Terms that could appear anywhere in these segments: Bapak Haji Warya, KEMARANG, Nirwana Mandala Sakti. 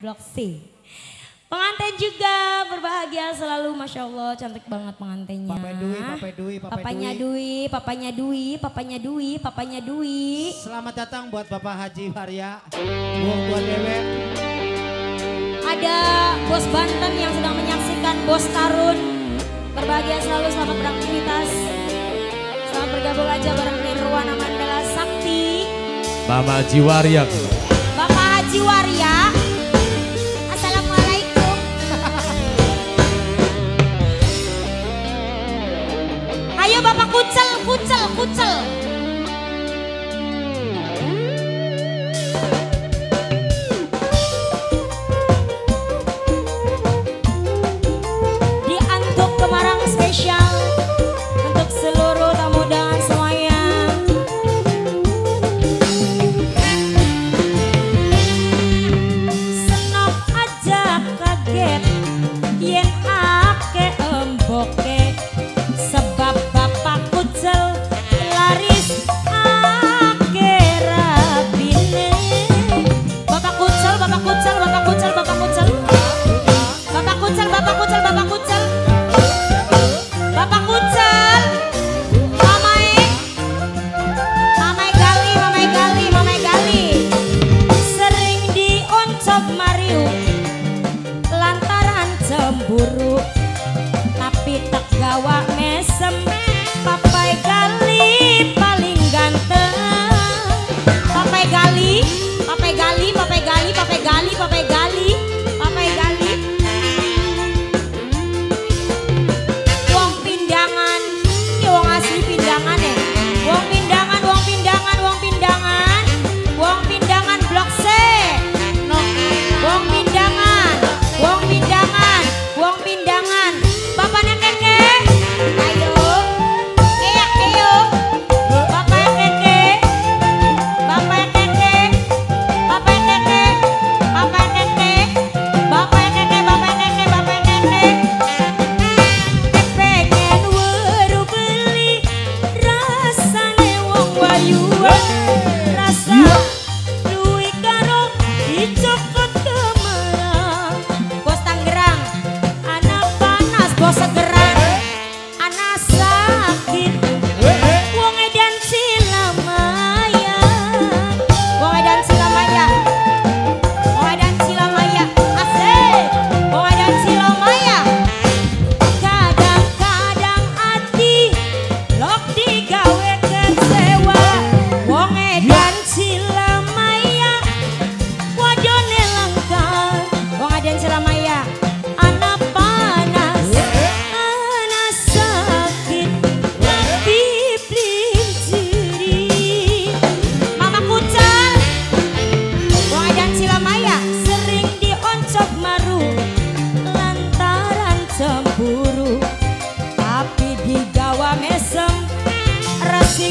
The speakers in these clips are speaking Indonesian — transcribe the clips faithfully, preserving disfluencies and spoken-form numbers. Blok C. Pengantin juga berbahagia selalu, Masya Allah, cantik banget pengantinnya. Papa Dwi, Papa Dwi, Papa Papanya Dwi. Dwi, Papanya Dwi, Papanya Dwi, Papanya Dwi. Selamat datang buat Bapak Haji Warya, buat buat dewek. Ada Bos Banten yang sedang menyaksikan, Bos Tarun. Berbahagia selalu, selamat beraktivitas. Selamat bergabung aja bareng Nirwana Mandala Sakti. Bapak Haji Warya. Bapak Haji Warya. Bapak kucel, kucel, kucel. Diantuk kemarang spesial untuk seluruh tamu dan semuanya. Senop aja kaget, yen ake emboke.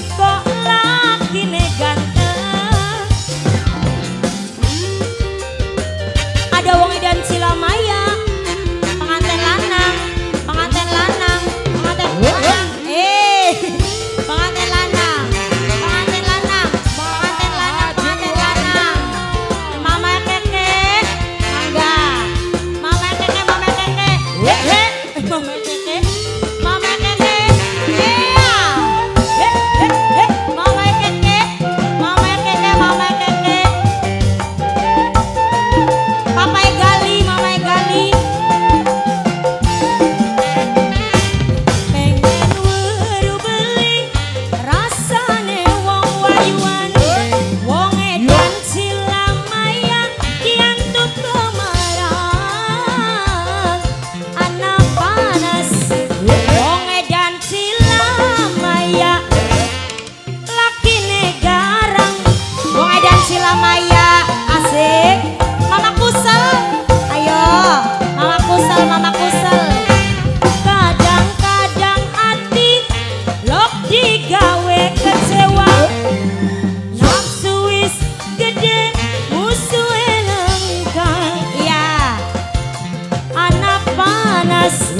Kok lagi neganteng, ada wong edan silamaya, pengantin lanang, pengantin lanang, pengantin lanang, eh, pengantin lanang, pengantin lanang, pengantin lanang, pengantin lanang, mama keke, enggak, mama keke, mama keke, eh, mama keke. Yes.